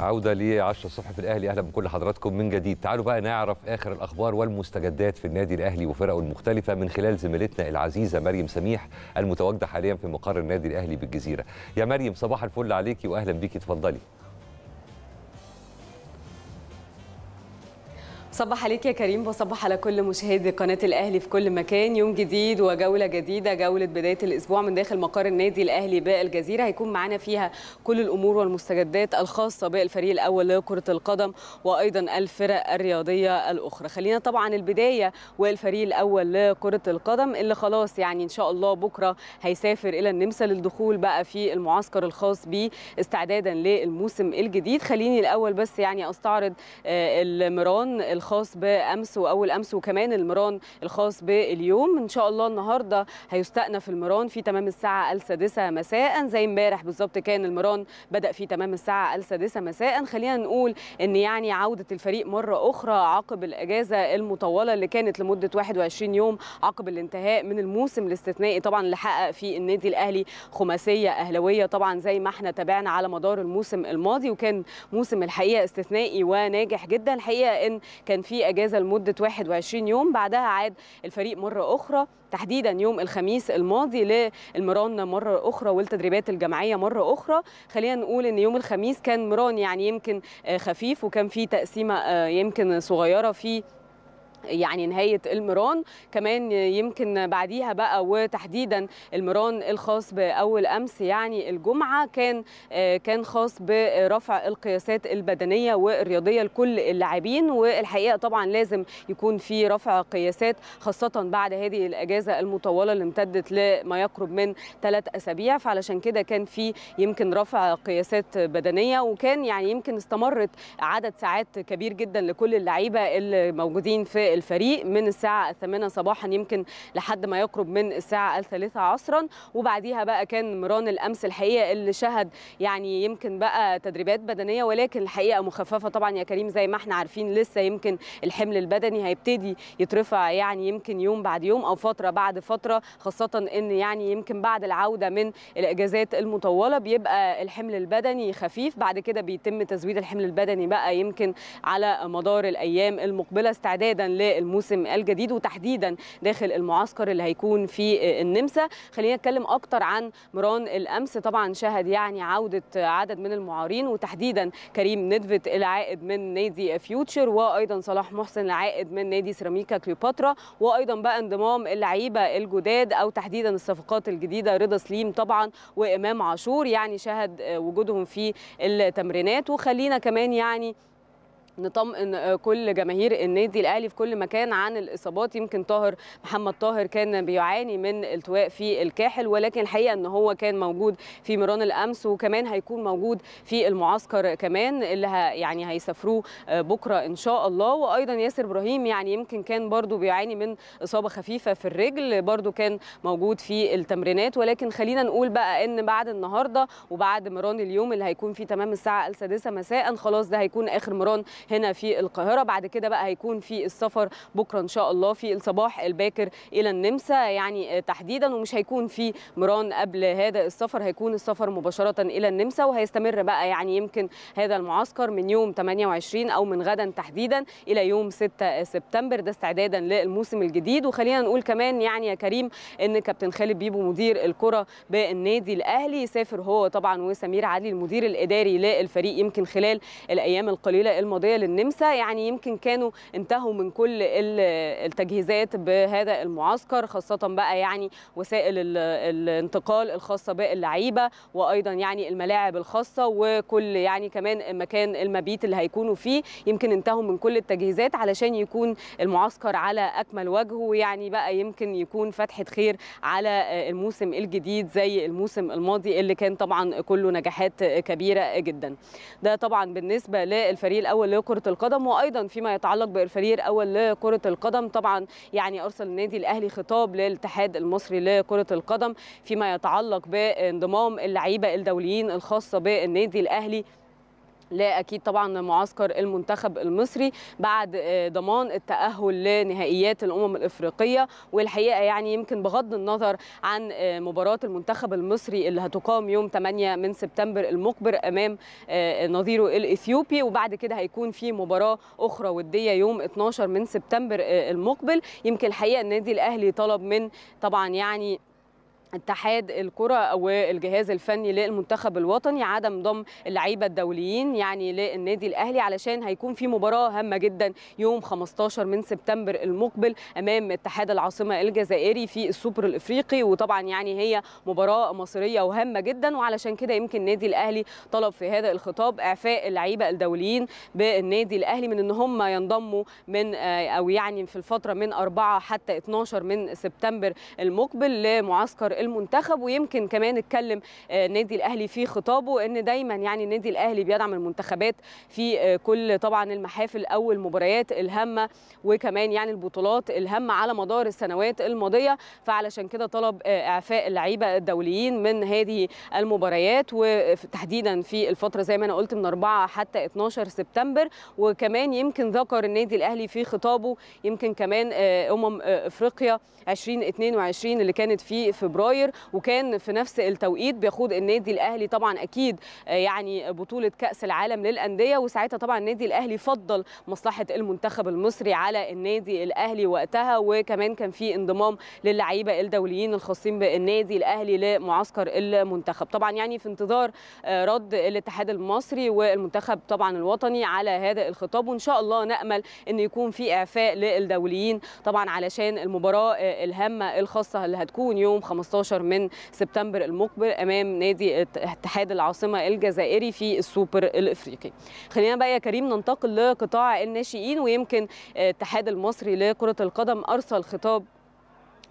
عودة ل 10 الصبح في الأهلي. أهلا بكل حضراتكم من جديد. تعالوا بقى نعرف آخر الأخبار والمستجدات في النادي الأهلي وفرقه المختلفة من خلال زميلتنا العزيزة مريم سميح المتواجدة حاليا في مقر النادي الأهلي بالجزيرة. يا مريم صباح الفل عليكي وأهلا بيكي، اتفضلي. صباح عليك يا كريم وصباح على كل مشاهدي قناة الأهلي في كل مكان. يوم جديد وجولة جديدة، جولة بداية الأسبوع من داخل مقر النادي الأهلي بالجزيرة، هيكون معانا فيها كل الأمور والمستجدات الخاصة بالفريق الأول لكرة القدم وأيضا الفرق الرياضية الأخرى. خلينا طبعا البداية والفريق الأول لكرة القدم اللي خلاص يعني إن شاء الله بكرة هيسافر إلى النمسا للدخول بقى في المعسكر الخاص بيه استعدادا للموسم الجديد. خليني الأول بس يعني أستعرض المران الخاص بأمس وأول أمس وكمان المران الخاص باليوم. إن شاء الله النهاردة هيستأنف المران في تمام الساعة 6:00 مساء زي امبارح بالظبط، كان المران بدأ في تمام الساعة 6:00 مساء. خلينا نقول إن يعني عودة الفريق مرة أخرى عقب الأجازة المطولة اللي كانت لمدة 21 يوم عقب الانتهاء من الموسم الاستثنائي طبعا اللي حقق فيه النادي الأهلي خماسية أهلوية طبعا زي ما احنا تابعنا على مدار الموسم الماضي، وكان موسم الحقيقة استثنائي وناجح جدا. الحقيقة إن كان في اجازه لمده 21 يوم، بعدها عاد الفريق مره اخرى تحديدا يوم الخميس الماضي للمران مره اخرى والتدريبات الجماعيه مره اخرى. خلينا نقول ان يوم الخميس كان مران يعني يمكن خفيف، وكان في تقسيمه يمكن صغيره في يعني نهاية المران، كمان يمكن بعديها بقى وتحديدا المران الخاص بأول أمس يعني الجمعة كان خاص برفع القياسات البدنية والرياضية لكل اللاعبين. والحقيقة طبعا لازم يكون في رفع قياسات خاصة بعد هذه الأجازة المطولة اللي امتدت لما يقرب من 3 أسابيع، فعلشان كده كان في يمكن رفع قياسات بدنية، وكان يعني يمكن استمرت عدد ساعات كبير جدا لكل اللعيبة اللي موجودين في الفريق من الساعة 8:00 صباحا يمكن لحد ما يقرب من الساعة 3:00 عصرا. وبعديها بقى كان مران الأمس الحقيقة اللي شهد يعني يمكن بقى تدريبات بدنية، ولكن الحقيقة مخففة طبعا يا كريم زي ما احنا عارفين، لسه يمكن الحمل البدني هيبتدي يترفع يعني يمكن يوم بعد يوم أو فترة بعد فترة، خاصة إن يعني يمكن بعد العودة من الإجازات المطولة بيبقى الحمل البدني خفيف، بعد كده بيتم تزويد الحمل البدني بقى يمكن على مدار الأيام المقبلة استعدادا للموسم الجديد وتحديدا داخل المعسكر اللي هيكون في النمسا. خلينا نتكلم اكتر عن مران الامس. طبعا شهد يعني عوده عدد من المعارين وتحديدا كريم ندفيت العائد من نادي فيوتشر، وايضا صلاح محسن العائد من نادي سيراميكا كليوباترا، وايضا بقى انضمام اللعيبه الجداد او تحديدا الصفقات الجديده رضا سليم طبعا وامام عاشور، يعني شهد وجودهم في التمرينات. وخلينا كمان يعني نطمئن كل جماهير النادي الاهلي في كل مكان عن الاصابات. يمكن طاهر محمد طاهر كان بيعاني من التواء في الكاحل، ولكن الحقيقه ان هو كان موجود في مران الامس وكمان هيكون موجود في المعسكر كمان اللي يعني هيسافروه بكره ان شاء الله. وايضا ياسر ابراهيم يعني يمكن كان برضو بيعاني من اصابه خفيفه في الرجل، برضو كان موجود في التمرينات. ولكن خلينا نقول بقى ان بعد النهارده وبعد مران اليوم اللي هيكون في تمام الساعه 6:00 مساء خلاص ده هيكون اخر مران هنا في القاهرة، بعد كده بقى هيكون في السفر بكرة إن شاء الله في الصباح الباكر إلى النمسا يعني تحديدا، ومش هيكون في مران قبل هذا السفر، هيكون السفر مباشرة إلى النمسا. وهيستمر بقى يعني يمكن هذا المعسكر من يوم 28 أو من غدا تحديدا إلى يوم 6 سبتمبر، ده استعدادا للموسم الجديد. وخلينا نقول كمان يعني يا كريم إن كابتن خالد بيبو مدير الكرة بالنادي الأهلي سافر هو طبعا وسمير علي المدير الإداري للفريق يمكن خلال الأيام القليلة الماضية للنمسا، يعني يمكن كانوا انتهوا من كل التجهيزات بهذا المعسكر، خاصة بقى يعني وسائل الانتقال الخاصة باللعيبة، وأيضا يعني الملاعب الخاصة، وكل يعني كمان مكان المبيت اللي هيكونوا فيه، يمكن انتهوا من كل التجهيزات علشان يكون المعسكر على أكمل وجه، ويعني بقى يمكن يكون فتحة خير على الموسم الجديد زي الموسم الماضي اللي كان طبعا كله نجاحات كبيرة جدا. ده طبعا بالنسبة للفريق الأول لكرة القدم. وايضا فيما يتعلق بالفريق الاول لكرة القدم طبعا يعني ارسل النادي الاهلي خطاب للاتحاد المصري لكرة القدم فيما يتعلق بانضمام اللعيبة الدوليين الخاصة بالنادي الاهلي لا أكيد طبعا معسكر المنتخب المصري بعد ضمان التأهل لنهائيات الأمم الإفريقية. والحقيقة يعني يمكن بغض النظر عن مباراة المنتخب المصري اللي هتقام يوم 8 من سبتمبر المقبل أمام نظيره الإثيوبي، وبعد كده هيكون في مباراة أخرى ودية يوم 12 من سبتمبر المقبل. يمكن الحقيقة النادي الأهلي طلب من طبعا يعني اتحاد الكرة والجهاز الفني للمنتخب الوطني عدم ضم اللعيبه الدوليين يعني للنادي الاهلي، علشان هيكون في مباراه هامه جدا يوم 15 من سبتمبر المقبل امام اتحاد العاصمه الجزائري في السوبر الافريقي، وطبعا يعني هي مباراه مصريه وهامه جدا. وعلشان كده يمكن النادي الاهلي طلب في هذا الخطاب اعفاء اللعيبه الدوليين بالنادي الاهلي من ان هم ينضموا من او يعني في الفتره من 4 حتى 12 من سبتمبر المقبل لمعسكر المنتخب. ويمكن كمان اتكلم النادي الاهلي في خطابه ان دايما يعني النادي الاهلي بيدعم المنتخبات في كل طبعا المحافل او المباريات الهامه وكمان يعني البطولات الهامه على مدار السنوات الماضيه، فعلشان كده طلب اعفاء اللعيبه الدوليين من هذه المباريات وتحديدا في الفتره زي ما انا قلت من 4 حتى 12 سبتمبر. وكمان يمكن ذكر النادي الاهلي في خطابه يمكن كمان افريقيا 2022 اللي كانت في فبراير، وكان في نفس التوقيت بيخوض النادي الاهلي طبعا اكيد يعني بطوله كاس العالم للانديه، وساعتها طبعا النادي الاهلي فضل مصلحه المنتخب المصري على النادي الاهلي وقتها، وكمان كان في انضمام للعيبه الدوليين الخاصين بالنادي الاهلي لمعسكر المنتخب. طبعا يعني في انتظار رد الاتحاد المصري والمنتخب طبعا الوطني على هذا الخطاب، وان شاء الله نامل ان يكون في اعفاء للدوليين طبعا علشان المباراه الهامه الخاصه اللي هتكون يوم 15 من سبتمبر المقبل امام نادي اتحاد العاصمه الجزائري في السوبر الافريقي. خلينا بقى يا كريم ننتقل لقطاع الناشئين، ويمكن الاتحاد المصري لكره القدم ارسل خطاب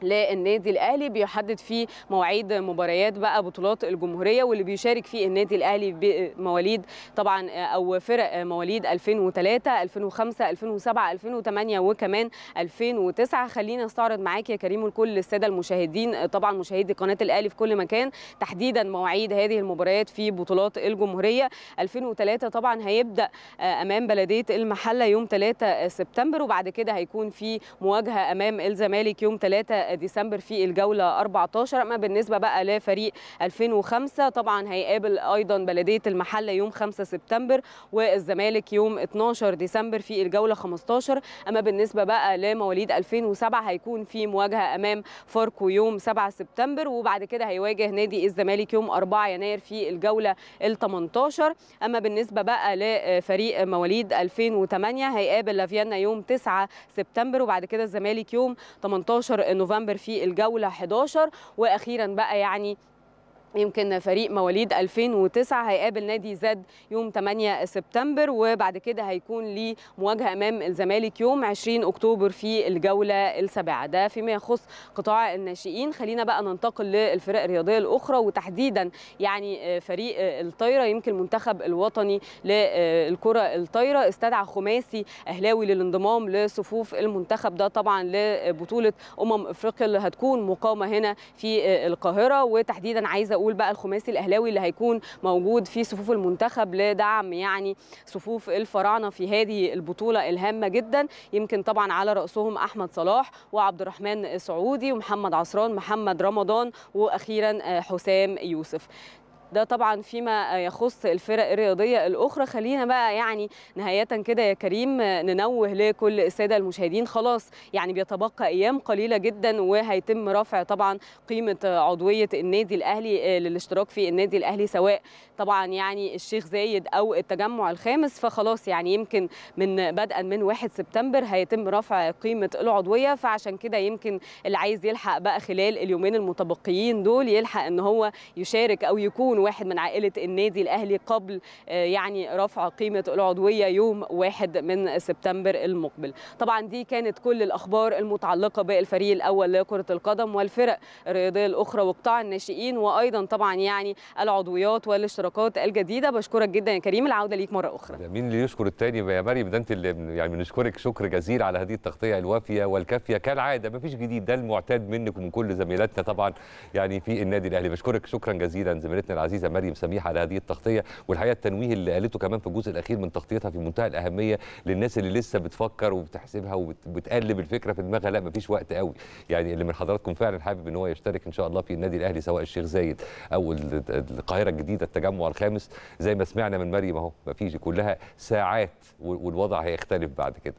للنادي الاهلي بيحدد فيه مواعيد مباريات بقى بطولات الجمهوريه واللي بيشارك فيه النادي الاهلي بمواليد طبعا او فرق مواليد 2003 2005 2007 2008 وكمان 2009. خلينا نستعرض معاك يا كريم ولكل الساده المشاهدين طبعا مشاهدي قناه الاهلي في كل مكان تحديدا مواعيد هذه المباريات في بطولات الجمهوريه. 2003 طبعا هيبدا امام بلديه المحله يوم 3 سبتمبر، وبعد كده هيكون في مواجهه امام الزمالك يوم 3 ديسمبر في الجولة 14. أما بالنسبة بقى لفريق 2005 طبعا هيقابل أيضا بلدية المحلة يوم 5 سبتمبر والزمالك يوم 12 ديسمبر في الجولة 15. أما بالنسبة بقى لمواليد 2007 هيكون في مواجهة أمام فاركو يوم 7 سبتمبر وبعد كده هيواجه نادي الزمالك يوم 4 يناير في الجولة 18. أما بالنسبة بقى لفريق مواليد 2008 هيقابل لافيانا يوم 9 سبتمبر وبعد كده الزمالك يوم 18 نوفمبر في الجولة 11. وأخيرا بقى يعني يمكن فريق مواليد 2009 هيقابل نادي زد يوم 8 سبتمبر وبعد كده هيكون ليه مواجهة أمام الزمالك يوم 20 أكتوبر في الجولة 7. ده فيما يخص قطاع الناشئين. خلينا بقى ننتقل للفرق الرياضية الأخرى وتحديدا يعني فريق الطايرة. يمكن المنتخب الوطني للكرة الطايرة استدعى خماسي أهلاوي للانضمام لصفوف المنتخب ده طبعا لبطولة أفريقيا اللي هتكون مقامة هنا في القاهرة، وتحديدا عايزة أقول بقى الخماسي الاهلاوي اللي هيكون موجود في صفوف المنتخب لدعم يعني صفوف الفراعنه في هذه البطوله الهامه جدا. يمكن طبعا على راسهم احمد صلاح وعبد الرحمن السعودي ومحمد عصران محمد رمضان واخيرا حسام يوسف. ده طبعا فيما يخص الفرق الرياضيه الاخرى. خلينا بقى يعني نهايه كده يا كريم ننوه لكل الساده المشاهدين خلاص يعني بيتبقى ايام قليله جدا وهيتم رفع طبعا قيمه عضويه النادي الاهلي للاشتراك في النادي الاهلي سواء طبعا يعني الشيخ زايد او التجمع الخامس، فخلاص يعني يمكن من بدءا من 1 سبتمبر هيتم رفع قيمه العضويه. فعشان كده يمكن اللي عايز يلحق بقى خلال اليومين المتبقيين دول يلحق ان هو يشارك او يكون واحد من عائلة النادي الأهلي قبل يعني رفع قيمة العضوية يوم 1 من سبتمبر المقبل. طبعا دي كانت كل الأخبار المتعلقة بالفريق الأول لكرة القدم والفرق الرياضية الأخرى وقطاع الناشئين وأيضا طبعا يعني العضويات والاشتراكات الجديدة. بشكرك جدا يا كريم، العودة ليك مرة أخرى. مين اللي يشكر التاني يا مريم؟ ده أنت اللي يعني بنشكرك شكر جزيل على هذه التغطية الوافية والكافية كالعادة، مفيش جديد، ده المعتاد منك ومن كل زميلاتنا طبعا يعني في النادي الأهلي. بشكرك شكرا جزيلا زميلتنا العزيزه مريم سميح على هذه التغطيه، والحقيقه التنويه اللي قالته كمان في الجزء الاخير من تغطيتها في منتهى الاهميه للناس اللي لسه بتفكر وبتحسبها وبتقلب الفكره في دماغها. لا مفيش وقت قوي، يعني اللي من حضراتكم فعلا حابب ان هو يشترك ان شاء الله في النادي الاهلي سواء الشيخ زايد او القاهره الجديده التجمع الخامس زي ما سمعنا من مريم اهو، مفيش، كلها ساعات والوضع هيختلف بعد كده.